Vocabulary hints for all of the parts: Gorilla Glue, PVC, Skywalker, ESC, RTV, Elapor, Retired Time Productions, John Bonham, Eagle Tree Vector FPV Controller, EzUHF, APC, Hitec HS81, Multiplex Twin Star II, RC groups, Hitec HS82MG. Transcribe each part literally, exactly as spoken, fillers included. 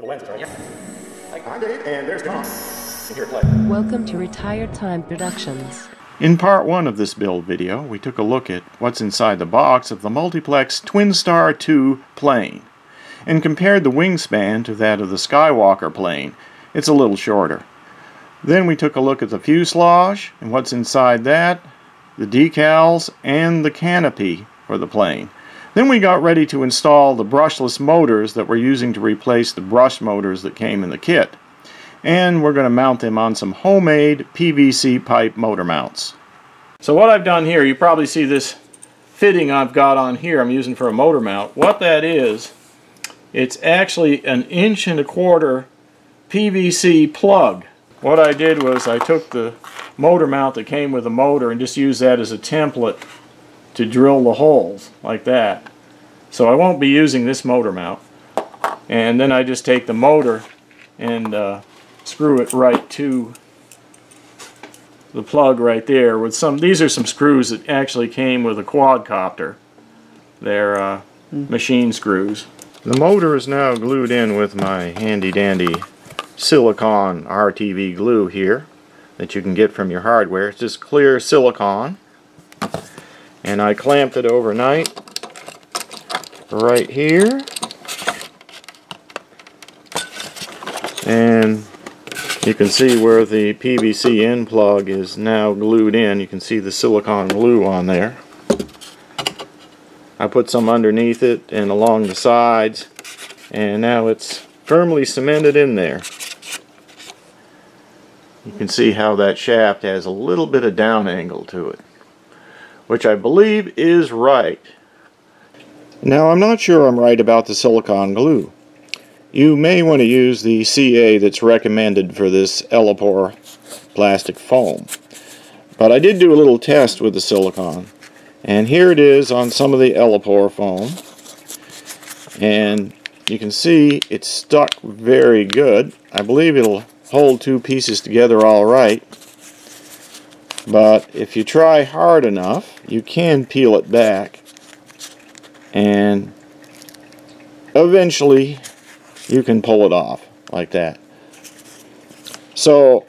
For the lenses, right? Yeah. I did it, and there's Tom. Here, play. Welcome to Retired Time Productions. In part one of this build video, we took a look at what's inside the box of the Multiplex Twin Star two plane, and compared the wingspan to that of the Skywalker plane. It's a little shorter. Then we took a look at the fuselage and what's inside that, the decals, and the canopy for the plane. Then we got ready to install the brushless motors that we're using to replace the brush motors that came in the kit. And we're going to mount them on some homemade P V C pipe motor mounts. So what I've done here, you probably see this fitting I've got on here I'm using for a motor mount. What that is, it's actually an inch and a quarter P V C plug. What I did was I took the motor mount that came with the motor and just used that as a template to drill the holes like that. So I won't be using this motor mount. And then I just take the motor and uh, screw it right to the plug right there with some. These are some screws that actually came with a quadcopter. They're uh, mm. machine screws. The motor is now glued in with my handy dandy silicone R T V glue here that you can get from your hardware. It's just clear silicone, and I clamped it overnight right here, and you can see where the P V C end plug is now glued in. You can see the silicone glue on there. I put some underneath it and along the sides, and now it's firmly cemented in there. You can see how that shaft has a little bit of down angle to it, which I believe is right. Now, I'm not sure I'm right about the silicone glue. You may want to use the C A that's recommended for this Elapor plastic foam. But I did do a little test with the silicone, and here it is on some of the Elapor foam. And you can see it's stuck very good. I believe it'll hold two pieces together all right, but if you try hard enough, you can peel it back, and eventually you can pull it off like that. So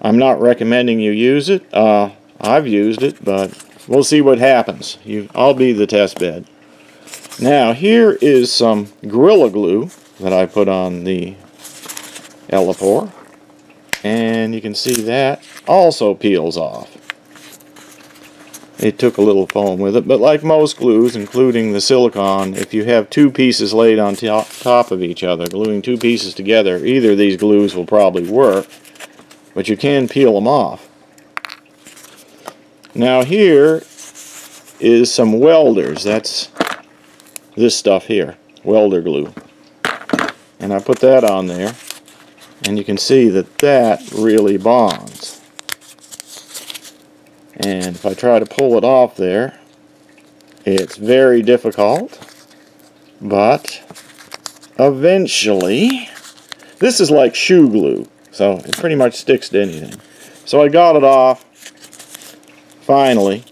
I'm not recommending you use it. Uh, I've used it, but we'll see what happens. You, I'll be the test bed. Now, here is some Gorilla Glue that I put on the Elapor, and you can see that also peels off. It took a little foam with it, but like most glues, including the silicone, if you have two pieces laid on top, top of each other, gluing two pieces together, either of these glues will probably work, but you can peel them off. Now, here is some welders. That's this stuff here, welder glue, and I put that on there, and you can see that that really bonds. And if I try to pull it off there, it's very difficult, but eventually, this is like shoe glue, so it pretty much sticks to anything. So I got it off finally,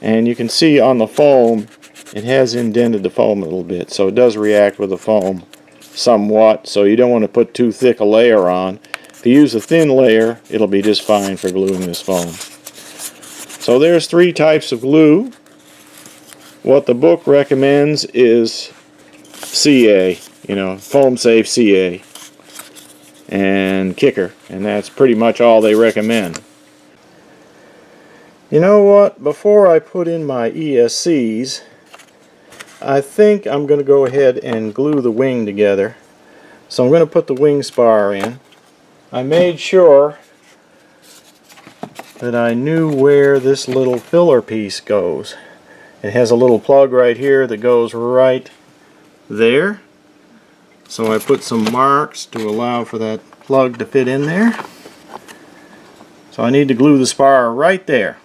and you can see on the foam it has indented the foam a little bit, so it does react with the foam somewhat, so you don't want to put too thick a layer on. If you use a thin layer, it'll be just fine for gluing this foam. So there's three types of glue. What the book recommends is C A, you know, foam safe C A and kicker, and that's pretty much all they recommend. You know what, before I put in my E S Cs, I think I'm going to go ahead and glue the wing together. So I'm going to put the wing spar in. I made sure that I knew where this little filler piece goes. It has a little plug right here that goes right there. So I put some marks to allow for that plug to fit in there. So I need to glue the spar right there.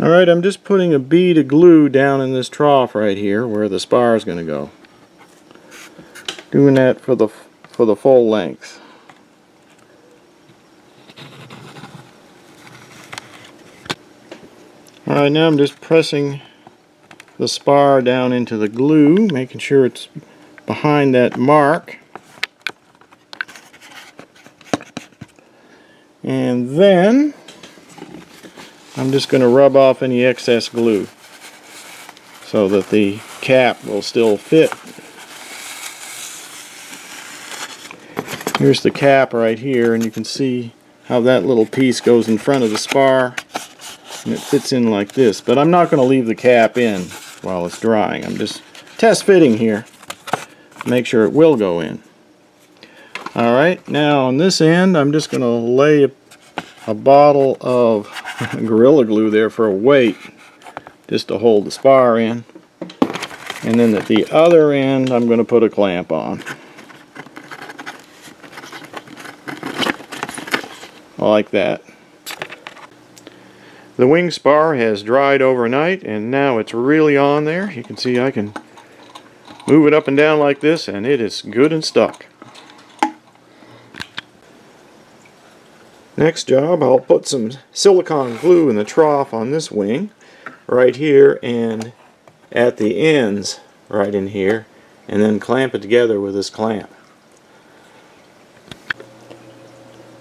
Alright, I'm just putting a bead of glue down in this trough right here where the spar is going to go. Doing that for the for the full length. Alright, now I'm just pressing the spar down into the glue, making sure it's behind that mark. And then I'm just going to rub off any excess glue so that the cap will still fit. Here's the cap right here, and you can see how that little piece goes in front of the spar, and it fits in like this. But I'm not going to leave the cap in while it's drying. I'm just test fitting here to make sure it will go in. Alright, now on this end I'm just going to lay a, a bottle of Gorilla Glue there for a weight, just to hold the spar in. And then at the other end I'm going to put a clamp on. Like that. The wing spar has dried overnight and now it's really on there. You can see I can move it up and down like this and it is good and stuck. Next job, I'll put some silicone glue in the trough on this wing right here and at the ends right in here, and then clamp it together with this clamp.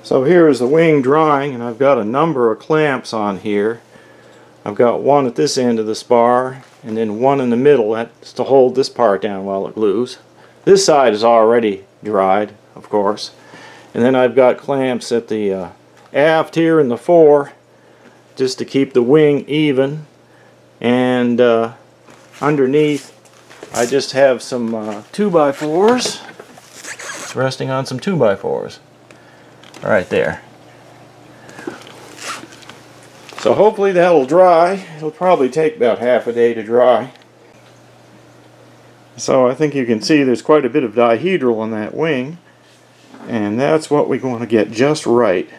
So here is the wing drying, and I've got a number of clamps on here. I've got one at this end of the spar and then one in the middle, that's to hold this part down while it glues. This side is already dried, of course. And then I've got clamps at the uh, aft here and the fore, just to keep the wing even. And uh, underneath I just have some uh, two by fours. It's resting on some two by fours right there. So hopefully that'll dry. It'll probably take about half a day to dry. So I think you can see there's quite a bit of dihedral on that wing, and that's what we want to get just right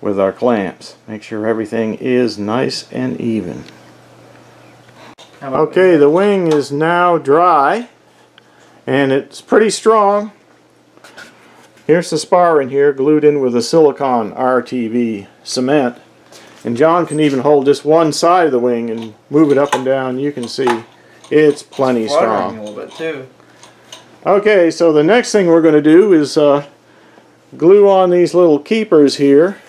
with our clamps. Make sure everything is nice and even. Okay, the wing is now dry and it's pretty strong. Here's the spar in here glued in with a silicone R T V cement, and John can even hold just one side of the wing and move it up and down. You can see it's plenty it's strong. A little bit too. Okay, so the next thing we're going to do is uh, glue on these little keepers here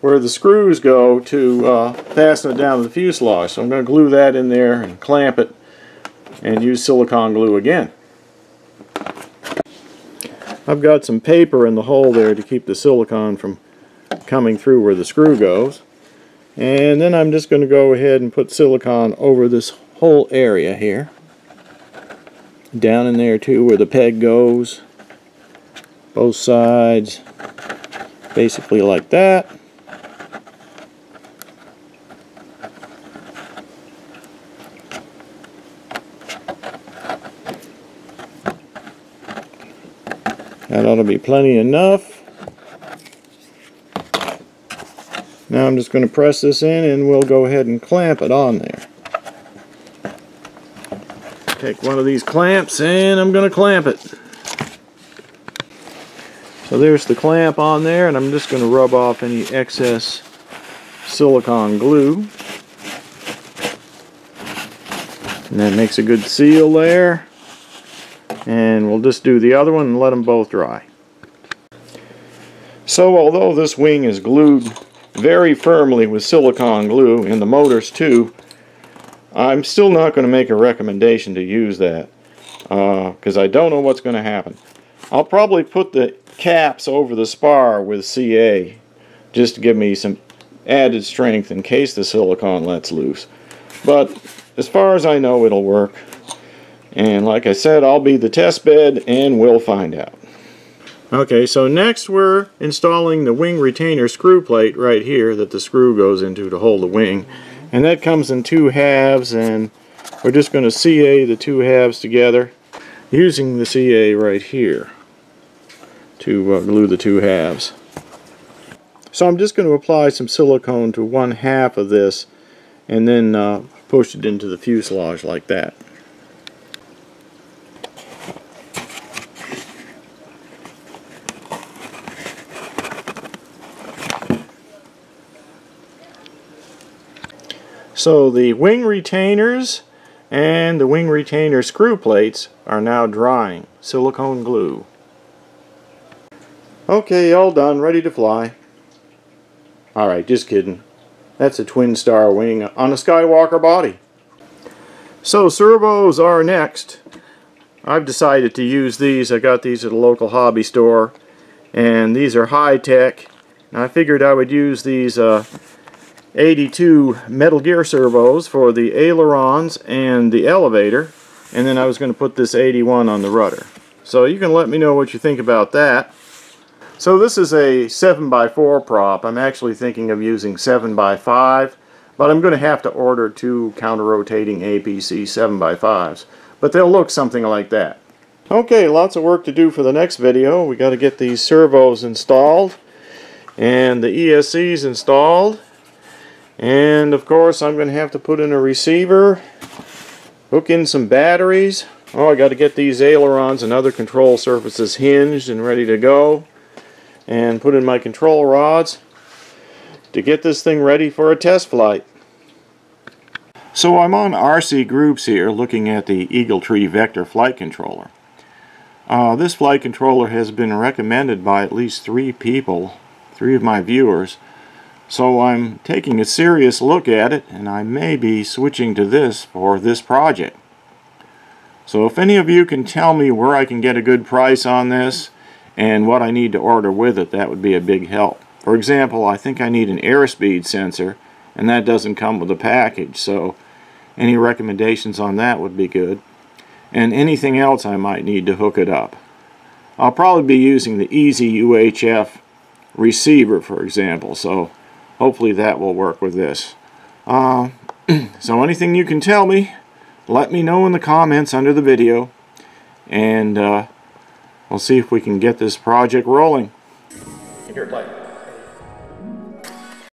where the screws go to uh, fasten it down to the fuselage. So I'm going to glue that in there and clamp it and use silicone glue again. I've got some paper in the hole there to keep the silicone from coming through where the screw goes. And then I'm just going to go ahead and put silicone over this whole area here. Down in there too where the peg goes, both sides, basically like that. That ought to be plenty enough. Now I'm just going to press this in and we'll go ahead and clamp it on there. Take one of these clamps and I'm going to clamp it. So there's the clamp on there, and I'm just going to rub off any excess silicone glue. And that makes a good seal there. And we'll just do the other one and let them both dry. So although this wing is glued very firmly with silicone glue, and the motors too, I'm still not going to make a recommendation to use that because uh, I don't know what's going to happen. I'll probably put the caps over the spar with C A just to give me some added strength in case the silicone lets loose. But as far as I know, it'll work. And like I said, I'll be the test bed and we'll find out. Okay, so next we're installing the wing retainer screw plate right here that the screw goes into to hold the wing. And that comes in two halves, and we're just going to C A the two halves together using the C A right here to uh, glue the two halves. So I'm just going to apply some silicone to one half of this and then uh, push it into the fuselage like that. So the wing retainers and the wing retainer screw plates are now drying. Silicone glue. Okay, all done, ready to fly. Alright, just kidding. That's a Twin Star wing on a Skywalker body. So servos are next. I've decided to use these. I got these at a local hobby store, and these are high-tech. I figured I would use these uh, eighty-two Metal Gear servos for the ailerons and the elevator, and then I was going to put this eighty-one on the rudder. So you can let me know what you think about that. So this is a seven by four prop. I'm actually thinking of using seven by five, but I'm going to have to order two counter-rotating A P C seven by fives. But they'll look something like that. Okay, lots of work to do for the next video. We got to get these servos installed and the E S Cs installed. And of course I'm going to have to put in a receiver, hook in some batteries. Oh, I got to get these ailerons and other control surfaces hinged and ready to go, and put in my control rods to get this thing ready for a test flight. So I'm on R C Groups here looking at the Eagle Tree Vector flight controller. Uh, this flight controller has been recommended by at least three people, three of my viewers, so I'm taking a serious look at it, and I may be switching to this for this project. So if any of you can tell me where I can get a good price on this and what I need to order with it, that would be a big help. For example, I think I need an airspeed sensor, and that doesn't come with a package, so any recommendations on that would be good, and anything else I might need to hook it up. I'll probably be using the EzUHF receiver, for example, so hopefully that will work with this. Uh, so anything you can tell me, let me know in the comments under the video, and uh, we'll see if we can get this project rolling. Here,